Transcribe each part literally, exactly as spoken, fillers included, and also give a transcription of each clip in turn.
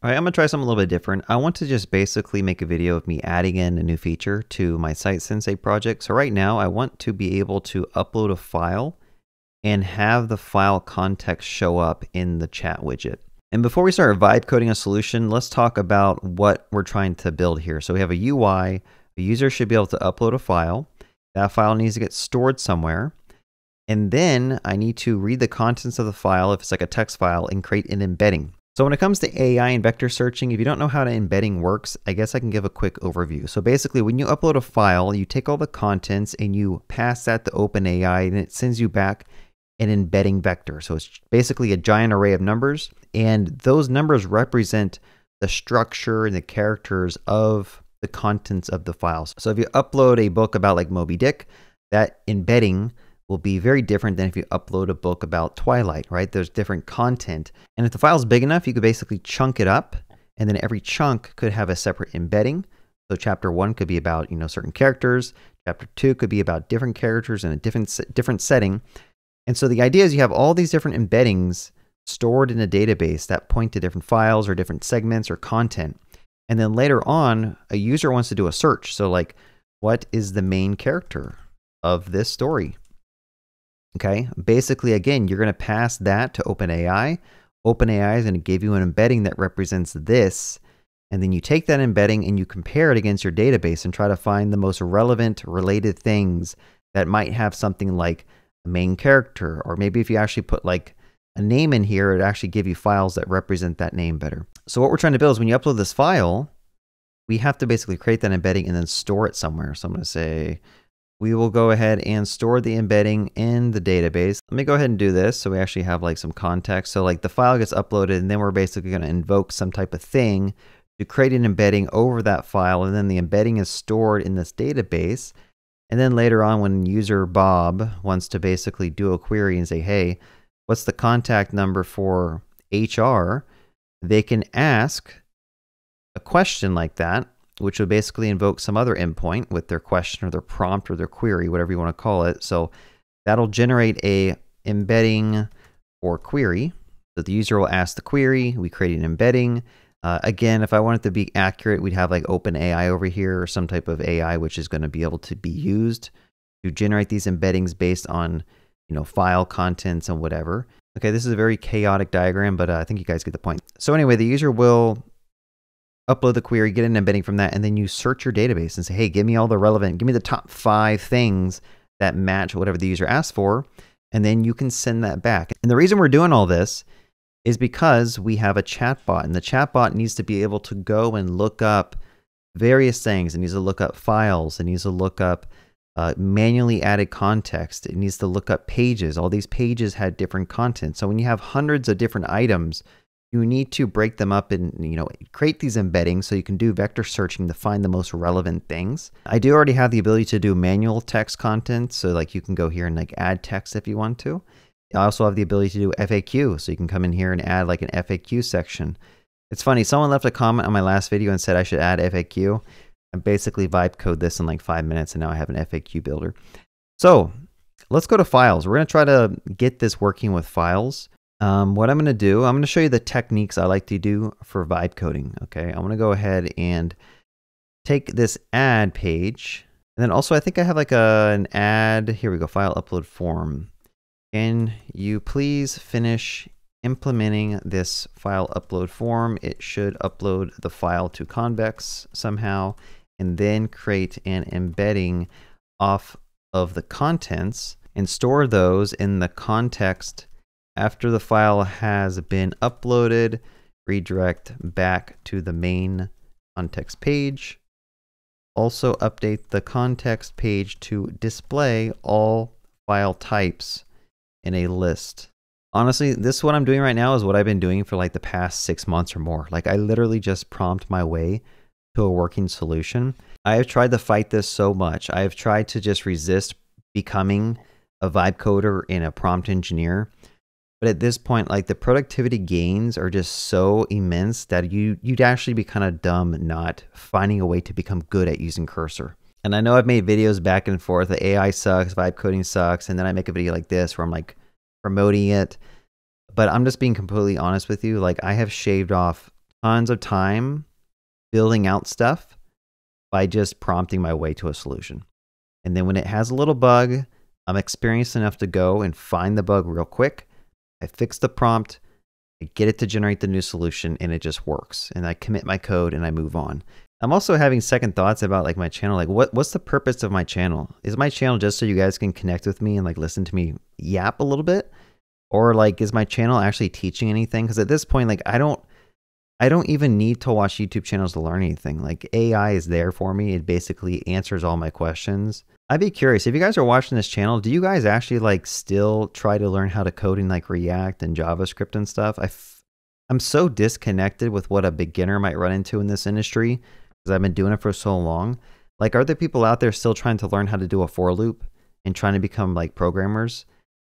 All right, I'm gonna try something a little bit different. I want to just basically make a video of me adding in a new feature to my Site Sensei project. So right now I want to be able to upload a file and have the file context show up in the chat widget. And before we start vibe coding a solution, let's talk about what we're trying to build here. So we have a U I, a user should be able to upload a file. That file needs to get stored somewhere. And then I need to read the contents of the file, if it's like a text file, and create an embedding. So when it comes to A I and vector searching, if you don't know how the embedding works, I guess I can give a quick overview. So basically, when you upload a file, you take all the contents and you pass that to OpenAI, and it sends you back an embedding vector. So it's basically a giant array of numbers, and those numbers represent the structure and the characters of the contents of the files. So if you upload a book about like Moby Dick, that embedding will be very different than if you upload a book about Twilight, right? There's different content. And if the file's big enough, you could basically chunk it up, and then every chunk could have a separate embedding. So chapter one could be about, you know, certain characters. Chapter two could be about different characters in a different, different setting. And so the idea is you have all these different embeddings stored in a database that point to different files or different segments or content. And then later on, a user wants to do a search. So like, what is the main character of this story? Okay, basically, again, you're going to pass that to OpenAI. OpenAI is going to give you an embedding that represents this. And then you take that embedding and you compare it against your database and try to find the most relevant related things that might have something like a main character. Or maybe if you actually put like a name in here, it'd actually give you files that represent that name better. So what we're trying to build is when you upload this file, we have to basically create that embedding and then store it somewhere. So I'm going to say, we will go ahead and store the embedding in the database. Let me go ahead and do this so we actually have like some context. So like the file gets uploaded, and then we're basically going to invoke some type of thing to create an embedding over that file, and then the embedding is stored in this database. And then later on, when user Bob wants to basically do a query and say, hey, what's the contact number for H R? They can ask a question like that, which would basically invoke some other endpoint with their question or their prompt or their query, whatever you want to call it. So that'll generate a embedding or query. So the user will ask the query, we create an embedding. Uh, again, if I wanted to be accurate, we'd have like OpenAI over here or some type of A I, which is going to be able to be used to generate these embeddings based on, you know, file contents and whatever. Okay, this is a very chaotic diagram, but uh, I think you guys get the point. So anyway, the user will upload the query, get an embedding from that, and then you search your database and say, hey, give me all the relevant, give me the top five things that match whatever the user asked for, and then you can send that back. And the reason we're doing all this is because we have a chatbot, and the chatbot needs to be able to go and look up various things. It needs to look up files, it needs to look up uh, manually added context, it needs to look up pages. All these pages had different content. So when you have hundreds of different items, you need to break them up and, you know, create these embeddings so you can do vector searching to find the most relevant things. I do already have the ability to do manual text content. So like you can go here and like add text if you want to. I also have the ability to do F A Q. So you can come in here and add like an F A Q section. It's funny, someone left a comment on my last video and said I should add F A Q. I basically vibe code this in like five minutes and now I have an F A Q builder. So let's go to files. We're going to try to get this working with files. Um, what I'm going to do, I'm going to show you the techniques I like to do for vibe coding. Okay, I'm going to go ahead and take this add page. And then also I think I have like a, an add, here we go, file upload form. Can you please finish implementing this file upload form? It should upload the file to Convex somehow, and then create an embedding off of the contents and store those in the context. After the file has been uploaded, redirect back to the main context page. Also update the context page to display all file types in a list. Honestly, this what I'm doing right now is what I've been doing for like the past six months or more. Like I literally just prompt my way to a working solution. I have tried to fight this so much. I have tried to just resist becoming a vibe coder and a prompt engineer. But at this point, like the productivity gains are just so immense that you, you'd actually be kind of dumb not finding a way to become good at using Cursor. And I know I've made videos back and forth, the A I sucks, vibe coding sucks, and then I make a video like this where I'm like promoting it. But I'm just being completely honest with you, like I have shaved off tons of time building out stuff by just prompting my way to a solution. And then when it has a little bug, I'm experienced enough to go and find the bug real quick. I fix the prompt, I get it to generate the new solution, and it just works. And I commit my code and I move on. I'm also having second thoughts about like my channel. Like what, what's the purpose of my channel? Is my channel just so you guys can connect with me and like listen to me yap a little bit? Or like, is my channel actually teaching anything? Because at this point, like I don't, I don't even need to watch YouTube channels to learn anything. Like A I is there for me. It basically answers all my questions. I'd be curious, if you guys are watching this channel, do you guys actually like still try to learn how to code in like React and JavaScript and stuff? I f I'm so disconnected with what a beginner might run into in this industry because I've been doing it for so long. Like, are there people out there still trying to learn how to do a for loop and trying to become like programmers?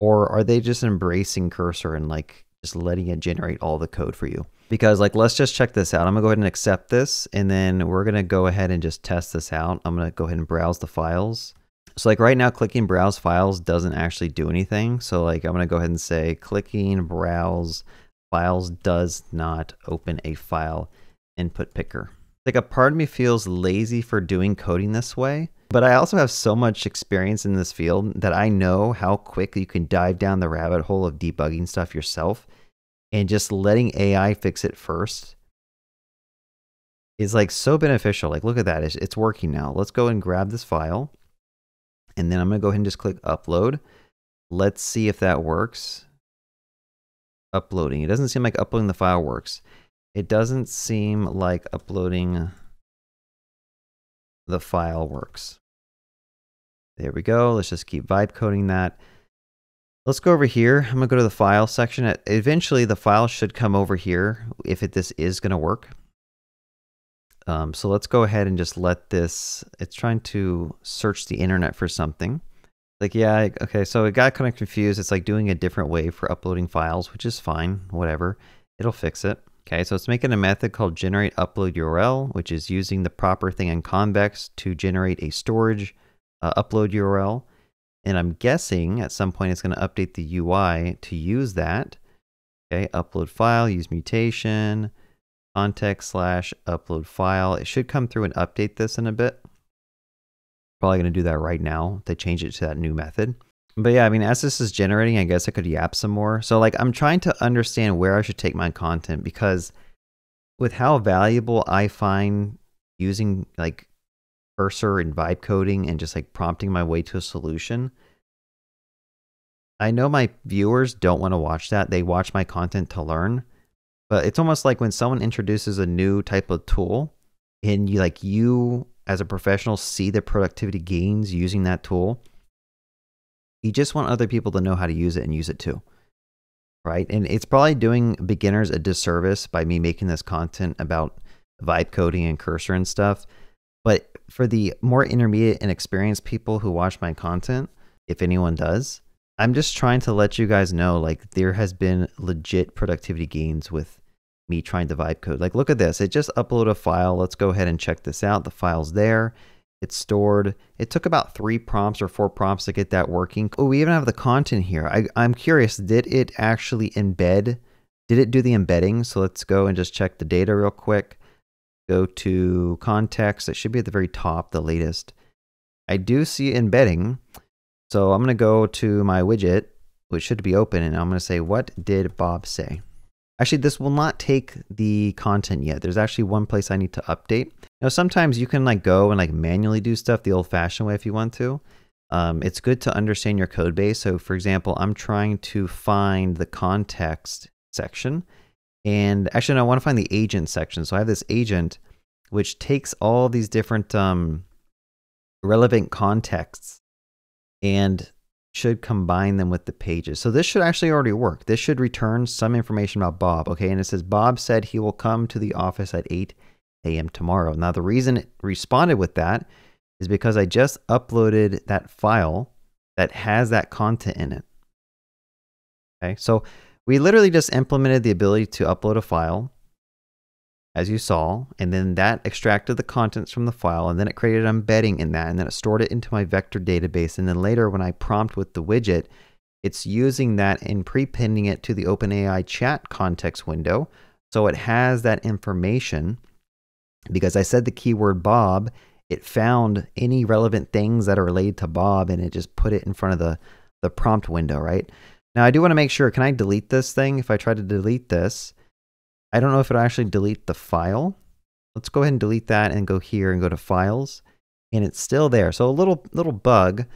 Or are they just embracing Cursor and like just letting it generate all the code for you? Because like, let's just check this out. I'm gonna go ahead and accept this, and then we're gonna go ahead and just test this out. I'm gonna go ahead and browse the files. So like right now, clicking browse files doesn't actually do anything. So like, I'm gonna go ahead and say clicking browse files does not open a file input picker. Like a part of me feels lazy for doing coding this way, but I also have so much experience in this field that I know how quick you can dive down the rabbit hole of debugging stuff yourself. And just letting A I fix it first is like so beneficial. Like, look at that. It's, it's working now. Let's go and grab this file. And then I'm going to go ahead and just click upload. Let's see if that works. Uploading. It doesn't seem like uploading the file works. It doesn't seem like uploading the file works. There we go. Let's just keep vibe coding that. Let's go over here. I'm gonna go to the file section. Eventually the file should come over here if it, this is gonna work. Um, so let's go ahead and just let this, it's trying to search the internet for something. Like, yeah, okay, so it got kind of confused. It's like doing a different way for uploading files, which is fine, whatever. It'll fix it. Okay, so it's making a method called generate upload U R L, which is using the proper thing in Convex to generate a storage uh, upload U R L. And I'm guessing at some point it's going to update the U I to use that. Okay, upload file, use mutation, context slash upload file. It should come through and update this in a bit. Probably going to do that right now to change it to that new method. But yeah, I mean, as this is generating, I guess I could yap some more. So like, I'm trying to understand where I should take my content, because with how valuable I find using like Cursor and vibe coding and just like prompting my way to a solution, I know my viewers don't want to watch that. They watch my content to learn, but it's almost like when someone introduces a new type of tool and you like you as a professional see the productivity gains using that tool, you just want other people to know how to use it and use it too, right? And it's probably doing beginners a disservice by me making this content about vibe coding and Cursor and stuff. But for the more intermediate and experienced people who watch my content, if anyone does, I'm just trying to let you guys know, like, there has been legit productivity gains with me trying to vibe code. Like, look at this. It just uploaded a file. Let's go ahead and check this out. The file's there. It's stored. It took about three prompts or four prompts to get that working. Oh, we even have the content here. I, I'm curious, did it actually embed? Did it do the embedding? So let's go and just check the data real quick. Go to context, it should be at the very top, the latest. I do see embedding. So I'm gonna go to my widget, which should be open, and I'm gonna say, what did Bob say? Actually, this will not take the content yet. There's actually one place I need to update. Now, sometimes you can like go and like manually do stuff the old fashioned way if you want to. Um, it's good to understand your code base. So for example, I'm trying to find the context section. And actually, no, I want to find the agent section. So I have this agent, which takes all these different um, relevant contexts and should combine them with the pages. So this should actually already work. This should return some information about Bob. Okay, and it says, Bob said he will come to the office at eight A M tomorrow. Now, the reason it responded with that is because I just uploaded that file that has that content in it. Okay, so we literally just implemented the ability to upload a file, as you saw, and then that extracted the contents from the file, and then it created an embedding in that, and then it stored it into my vector database. And then later when I prompt with the widget, it's using that and prepending it to the OpenAI chat context window So it has that information. Because I said the keyword Bob, it found any relevant things that are related to Bob, and it just put it in front of the, the prompt window, right? Now I do want to make sure, can I delete this thing? If I try to delete this, I don't know if it'll actually delete the file. Let's go ahead and delete that and go here and go to files, and it's still there. So a little, little bug.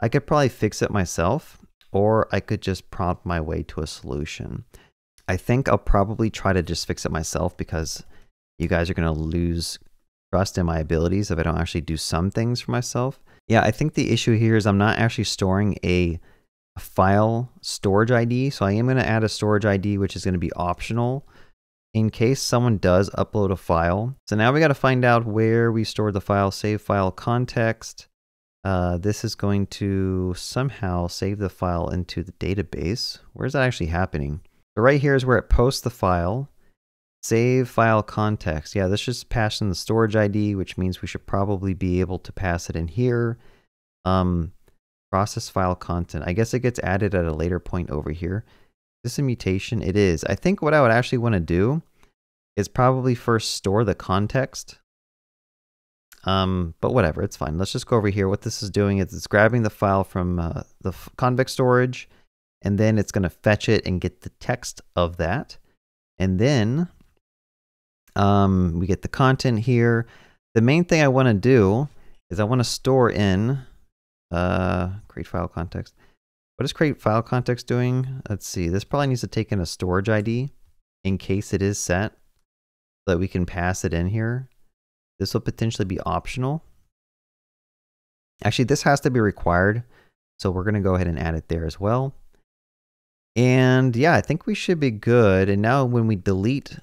I could probably fix it myself, or I could just prompt my way to a solution. I think I'll probably try to just fix it myself, because you guys are going to lose trust in my abilities if I don't actually do some things for myself. Yeah, I think the issue here is I'm not actually storing a, a file storage I D. So I am going to add a storage I D, which is going to be optional in case someone does upload a file. So now we got to find out where we stored the file. Save file context. Uh, this is going to somehow save the file into the database. Where is that actually happening? So right here is where it posts the file. Save file context. Yeah, this just passed in the storage I D, which means we should probably be able to pass it in here. Um, process file content. I guess it gets added at a later point over here. Is this a mutation? It is. I think what I would actually want to do is probably first store the context. Um, but whatever, it's fine. Let's just go over here. What this is doing is it's grabbing the file from uh, the Convex storage, and then it's going to fetch it and get the text of that. And then Um, we get the content here. The main thing I want to do is I want to store in uh, create file context. What is create file context doing? Let's see. This probably needs to take in a storage I D in case it is set so that we can pass it in here. This will potentially be optional. Actually, this has to be required. So we're going to go ahead and add it there as well. And yeah, I think we should be good. And now when we delete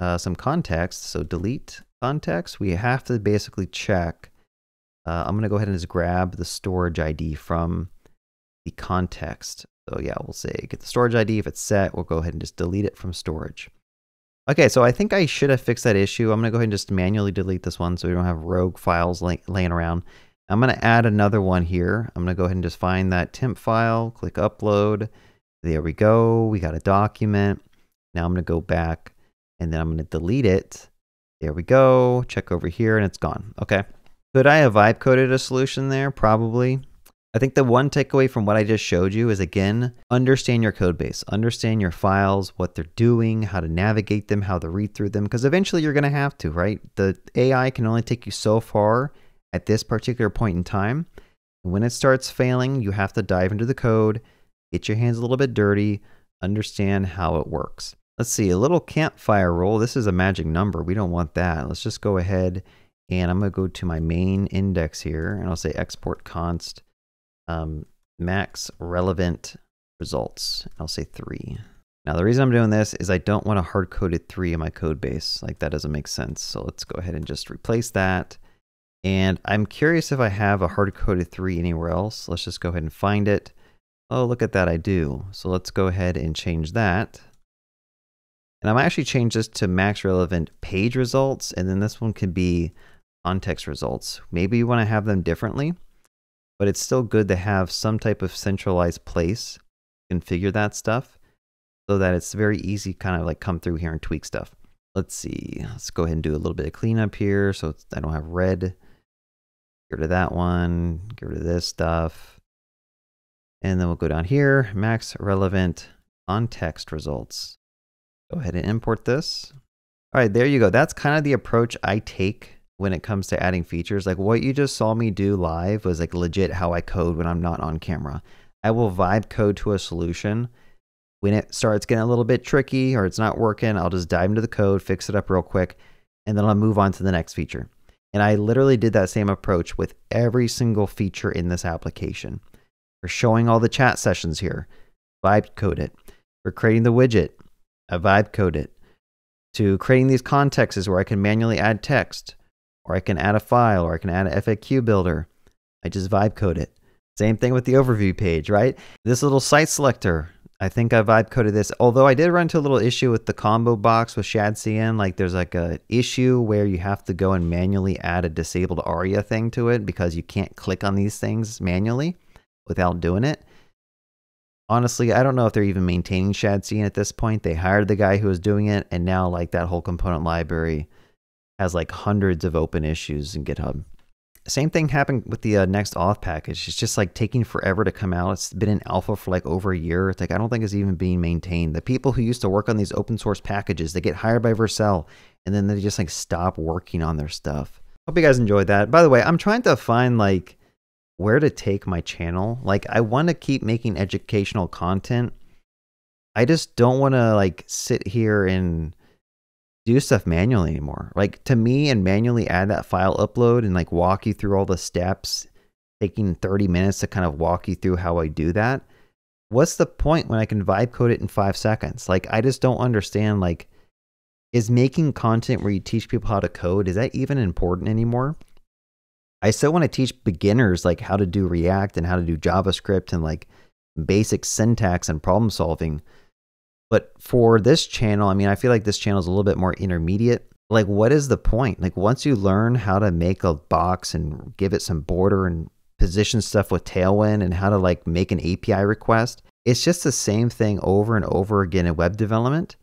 Uh, some context, so delete context, we have to basically check. Uh, I'm going to go ahead and just grab the storage I D from the context. So yeah, we'll say get the storage I D. If it's set, we'll go ahead and just delete it from storage. Okay, so I think I should have fixed that issue. I'm going to go ahead and just manually delete this one so we don't have rogue files lay laying around. I'm going to add another one here. I'm going to go ahead and just find that temp file, click upload. There we go. We got a document. Now I'm going to go back. And then I'm going to delete it. There we go. Check over here and it's gone. Okay. Could I have vibe coded a solution there? Probably. I think the one takeaway from what I just showed you is, again, understand your code base, understand your files, what they're doing, how to navigate them, how to read through them, because eventually you're going to have to, right? The A I can only take you so far at this particular point in time. When it starts failing, you have to dive into the code, get your hands a little bit dirty, understand how it works. Let's see, a little campfire roll. This is a magic number. We don't want that. Let's just go ahead and I'm going to go to my main index here and I'll say export const um, max relevant results. I'll say three. Now the reason I'm doing this is I don't want a hard coded three in my code base. Like that doesn't make sense. So let's go ahead and just replace that. And I'm curious if I have a hard coded three anywhere else. Let's just go ahead and find it. Oh, look at that. I do. So let's go ahead and change that. And I'm actually change this to max relevant page results. And then this one could be context results. Maybe you want to have them differently, but it's still good to have some type of centralized place, configure that stuff so that it's very easy kind of like come through here and tweak stuff. Let's see, let's go ahead and do a little bit of cleanup here. So it's, I don't have red, get rid of that one, get rid of this stuff. And then we'll go down here, max relevant context results. Go ahead and import this. All right, there you go. That's kind of the approach I take when it comes to adding features. Like what you just saw me do live was like legit how I code when I'm not on camera. I will vibe code to a solution. When it starts getting a little bit tricky or it's not working, I'll just dive into the code, fix it up real quick, and then I'll move on to the next feature. And I literally did that same approach with every single feature in this application. For showing all the chat sessions here, vibe code it. For creating the widget, I vibe code it. To creating these contexts where I can manually add text, or I can add a file, or I can add an F A Q builder. I just vibe code it. Same thing with the overview page, right? This little site selector, I think I vibe coded this. Although I did run into a little issue with the combo box with ShadCN. Like there's like an issue where you have to go and manually add a disabled ARIA thing to it because you can't click on these things manually without doing it. honestly, I don't know if they're even maintaining ShadCN at this point. They hired the guy who was doing it, and now like that whole component library has like hundreds of open issues in GitHub. Same thing happened with the uh, Next Auth package. It's just like taking forever to come out. It's been in alpha for like over a year. It's like, I don't think it's even being maintained. The people who used to work on these open source packages, they get hired by Vercel, and then they just like stop working on their stuff. Hope you guys enjoyed that. By the way, I'm trying to find like where to take my channel. Like I want to keep making educational content. I just don't want to like sit here and do stuff manually anymore. Like to me, and manually add that file upload and like walk you through all the steps, taking thirty minutes to kind of walk you through how I do that. What's the point when I can vibe code it in five seconds? Like I just don't understand, like is making content where you teach people how to code, is that even important anymore? I still want to teach beginners like how to do React and how to do JavaScript and like basic syntax and problem solving. But for this channel, I mean, I feel like this channel is a little bit more intermediate. Like, what is the point? Like, once you learn how to make a box and give it some border and position stuff with Tailwind and how to like make an A P I request, it's just the same thing over and over again in web development.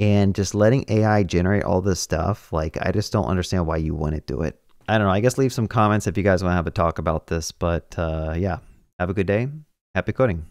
And just letting A I generate all this stuff, like, I just don't understand why you want to do it. I don't know. I guess leave some comments if you guys want to have a talk about this. But uh, yeah, have a good day. Happy coding.